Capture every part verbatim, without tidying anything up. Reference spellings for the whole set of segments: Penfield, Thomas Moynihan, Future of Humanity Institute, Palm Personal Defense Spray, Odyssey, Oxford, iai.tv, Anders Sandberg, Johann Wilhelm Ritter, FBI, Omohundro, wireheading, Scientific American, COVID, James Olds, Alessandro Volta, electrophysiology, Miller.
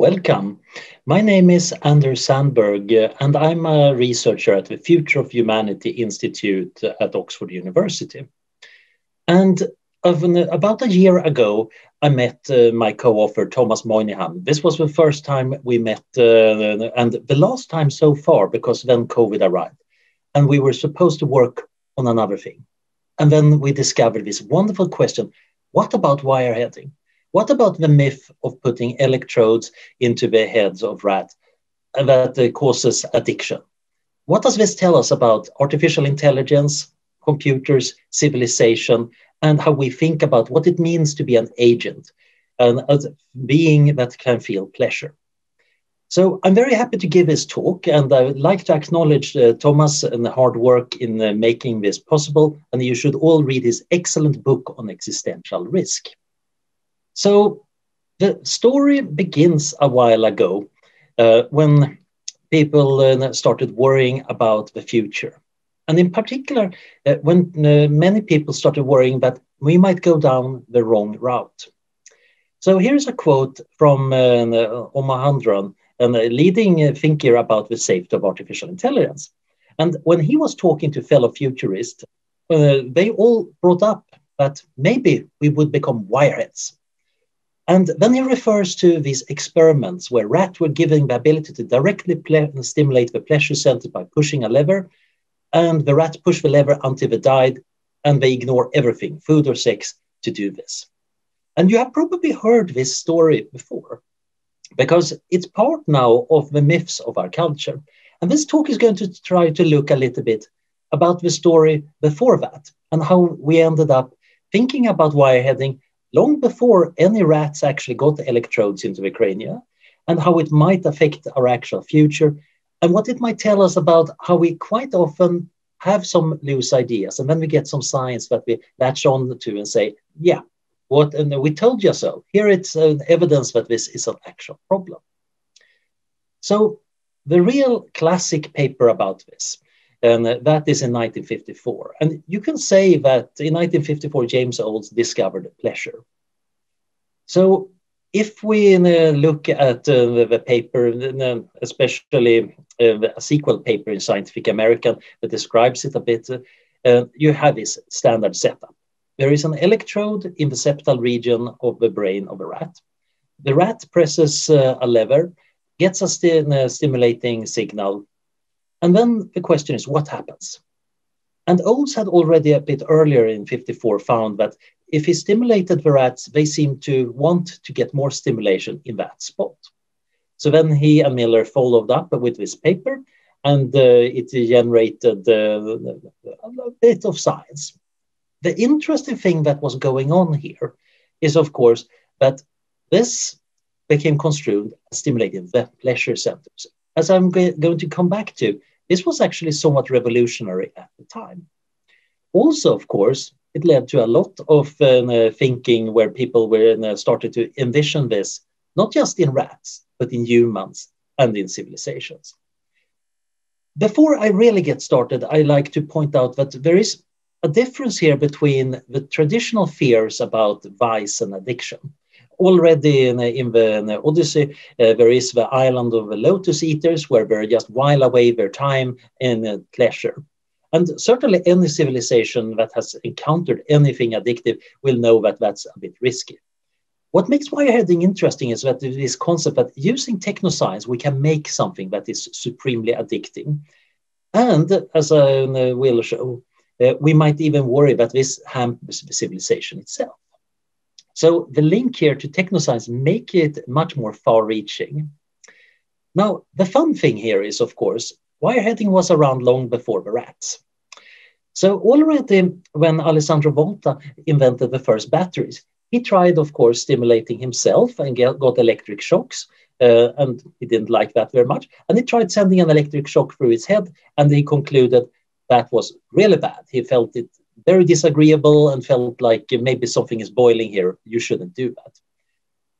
Welcome. My name is Anders Sandberg, uh, and I'm a researcher at the Future of Humanity Institute at Oxford University. And of an, about a year ago, I met uh, my co-author, Thomas Moynihan. This was the first time we met, uh, and the last time so far, because then COVID arrived, and we were supposed to work on another thing. And then we discovered this wonderful question, what about wireheading? What about the myth of putting electrodes into the heads of rats that uh, causes addiction? What does this tell us about artificial intelligence, computers, civilization, and how we think about what it means to be an agent, an uh, being that can feel pleasure? So I'm very happy to give this talk, and I would like to acknowledge uh, Thomas and the hard work in uh, making this possible, and you should all read his excellent book on existential risk. So the story begins a while ago uh, when people uh, started worrying about the future. And in particular, uh, when uh, many people started worrying that we might go down the wrong route. So here's a quote from uh, Omohundro, a leading thinker about the safety of artificial intelligence. And when he was talking to fellow futurists, uh, they all brought up that maybe we would become wireheads. And then he refers to these experiments where rats were given the ability to directly stimulate the pleasure center by pushing a lever, and the rats push the lever until they died, and they ignore everything, food or sex, to do this. And you have probably heard this story before, because it's part now of the myths of our culture. And this talk is going to try to look a little bit about the story before that, and how we ended up thinking about wireheading long before any rats actually got the electrodes into the crania, and how it might affect our actual future, and what it might tell us about how we quite often have some loose ideas, and then we get some science that we latch on to and say, yeah, what, and we told you so. Here it's uh, evidence that this is an actual problem. So the real classic paper about this, and that is in nineteen fifty-four. And you can say that in nineteen fifty-four, James Olds discovered pleasure. So if we uh, look at uh, the paper, especially uh, a sequel paper in Scientific American that describes it a bit, uh, you have this standard setup. There is an electrode in the septal region of the brain of a rat. The rat presses uh, a lever, gets a st- uh, stimulating signal, and then the question is, what happens? And Olds had already a bit earlier in fifty-four found that if he stimulated the rats, they seemed to want to get more stimulation in that spot. So then he and Miller followed up with this paper, and uh, it generated uh, a bit of science. The interesting thing that was going on here is, of course, that this became construed as stimulating the pleasure centers. As I'm going to come back to, this was actually somewhat revolutionary at the time. Also, of course, it led to a lot of uh, thinking where people were uh, started to envision this, not just in rats, but in humans and in civilizations. Before I really get started, I like to point out that there is a difference here between the traditional fears about vice and addiction. Already in, in, the, in the Odyssey, uh, there is the island of the lotus eaters where they just while away their time in uh, pleasure. And certainly any civilization that has encountered anything addictive will know that that's a bit risky. What makes wireheading interesting is that this concept that using technoscience, we can make something that is supremely addicting. And as I will show, uh, we might even worry that this hampers the civilization itself. So the link here to technoscience make it much more far-reaching. Now, the fun thing here is, of course, wireheading was around long before the rats. So already when Alessandro Volta invented the first batteries, he tried, of course, stimulating himself and get, got electric shocks, uh, and he didn't like that very much. And he tried sending an electric shock through his head, and he concluded that was really bad. He felt it very disagreeable and felt like maybe something is boiling here. You shouldn't do that.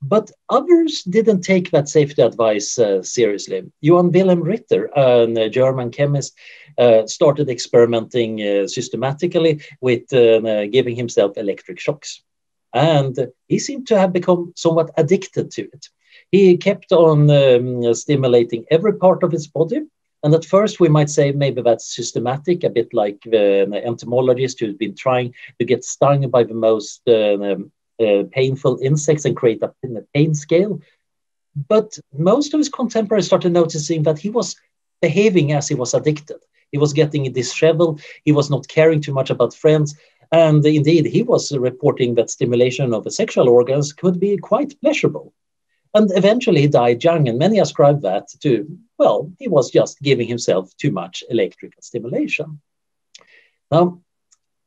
But others didn't take that safety advice uh, seriously. Johann Wilhelm Ritter, a German chemist, uh, started experimenting uh, systematically with uh, uh, giving himself electric shocks. And he seemed to have become somewhat addicted to it. He kept on um, stimulating every part of his body. And at first we might say maybe that's systematic, a bit like the entomologist who's been trying to get stung by the most uh, uh, painful insects and create a pain scale. But most of his contemporaries started noticing that he was behaving as he was addicted. He was getting disheveled. He was not caring too much about friends. And indeed, he was reporting that stimulation of the sexual organs could be quite pleasurable. And eventually he died young, and many ascribe that to, well, he was just giving himself too much electrical stimulation. Now,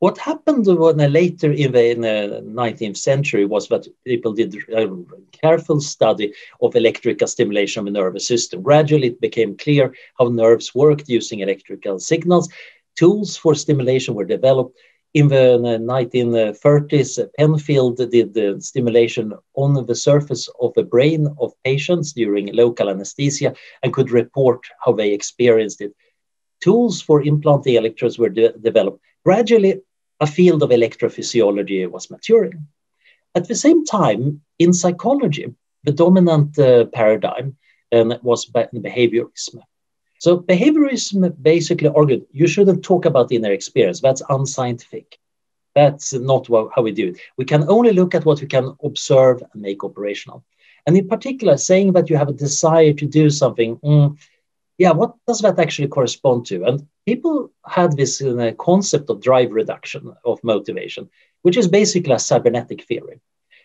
what happened when, uh, later in the, in the nineteenth century was that people did a careful study of electrical stimulation of the nervous system. Gradually, it became clear how nerves worked using electrical signals. Tools for stimulation were developed. In the nineteen thirties, Penfield did the stimulation on the surface of the brain of patients during local anesthesia and could report how they experienced it. Tools for implanting electrodes were de- developed. Gradually, a field of electrophysiology was maturing. At the same time, in psychology, the dominant uh, paradigm um, was be- behaviorism. So behaviorism basically argued, you shouldn't talk about inner experience. That's unscientific. That's not wh- how we do it. We can only look at what we can observe and make operational. And in particular, saying that you have a desire to do something, mm, yeah, what does that actually correspond to? And people had this uh, concept of drive reduction of motivation, which is basically a cybernetic theory.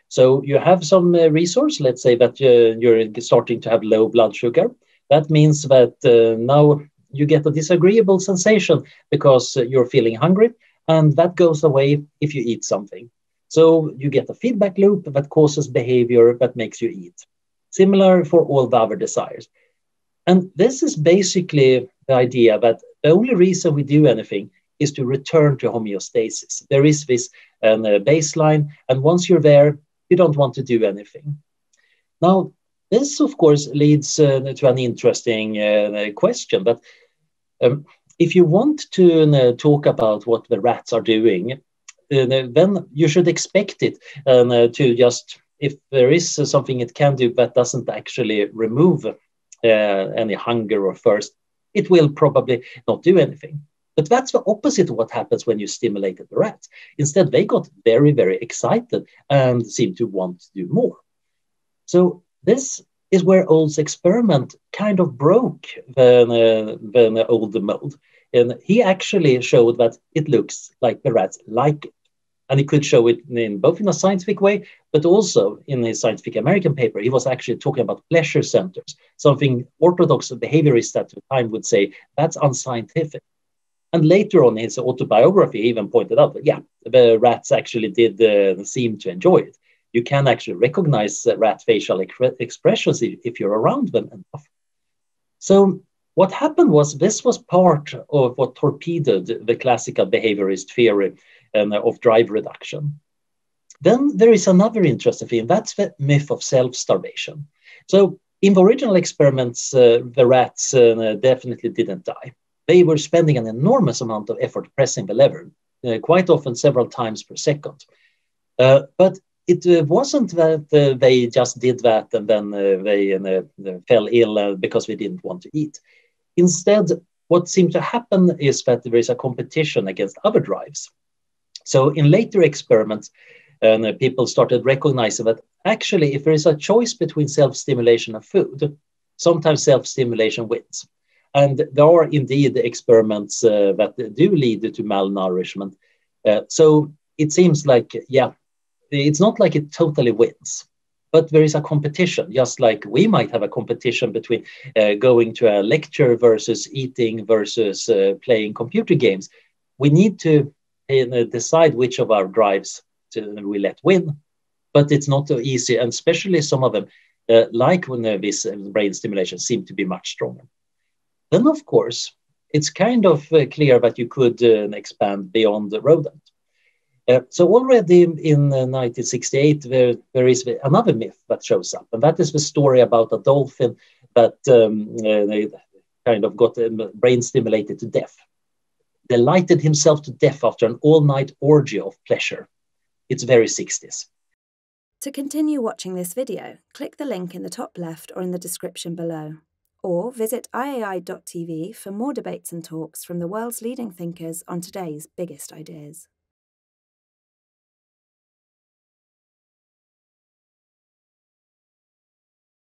So you have some uh, resource, let's say that uh, you're starting to have low blood sugar. That means that uh, now you get a disagreeable sensation because uh, you're feeling hungry, and that goes away if you eat something. So you get a feedback loop that causes behavior that makes you eat. Similar for all the other desires. And this is basically the idea that the only reason we do anything is to return to homeostasis. There is this um, uh, baseline, and once you're there, you don't want to do anything. Now, this, of course, leads uh, to an interesting uh, question. But um, if you want to uh, talk about what the rats are doing, uh, then you should expect it um, uh, to just, if there is uh, something it can do that doesn't actually remove uh, any hunger or thirst, it will probably not do anything. But that's the opposite of what happens when you stimulated the rats. Instead, they got very, very excited and seemed to want to do more. So this is where Olds' experiment kind of broke the, uh, the old mold. And he actually showed that it looks like the rats like it. And he could show it in both in a scientific way, but also in his Scientific American paper, he was actually talking about pleasure centers, something orthodox behaviorists at the time would say, that's unscientific. And later on in his autobiography, he even pointed out that, yeah, the rats actually did uh, seem to enjoy it. You can actually recognize uh, rat facial ex- expressions if, if you're around them enough. So what happened was this was part of what torpedoed the classical behaviorist theory um, of drive reduction. Then there is another interesting thing, that's the myth of self-starvation. So in the original experiments, uh, the rats uh, definitely didn't die. They were spending an enormous amount of effort pressing the lever, uh, quite often several times per second. Uh, but It wasn't that uh, they just did that and then uh, they uh, fell ill uh, because they didn't want to eat. Instead, what seemed to happen is that there is a competition against other drives. So in later experiments, uh, people started recognizing that actually, if there is a choice between self-stimulation and food, sometimes self-stimulation wins. And there are indeed experiments uh, that do lead to malnourishment. Uh, so it seems like, yeah, it's not like it totally wins, but there is a competition, just like we might have a competition between uh, going to a lecture versus eating versus uh, playing computer games. We need to uh, decide which of our drives to, we let win, but it's not so easy, and especially some of them, uh, like when uh, this brain stimulation seemed to be much stronger. Then, of course, it's kind of uh, clear that you could uh, expand beyond the rodent. Uh, so already in, in uh, nineteen sixty-eight, there, there is another myth that shows up, and that is the story about a dolphin that um, uh, kind of got um, brain stimulated to death, delighted himself to death after an all-night orgy of pleasure. It's very sixties. To continue watching this video, click the link in the top left or in the description below, or visit i a i dot t v for more debates and talks from the world's leading thinkers on today's biggest ideas.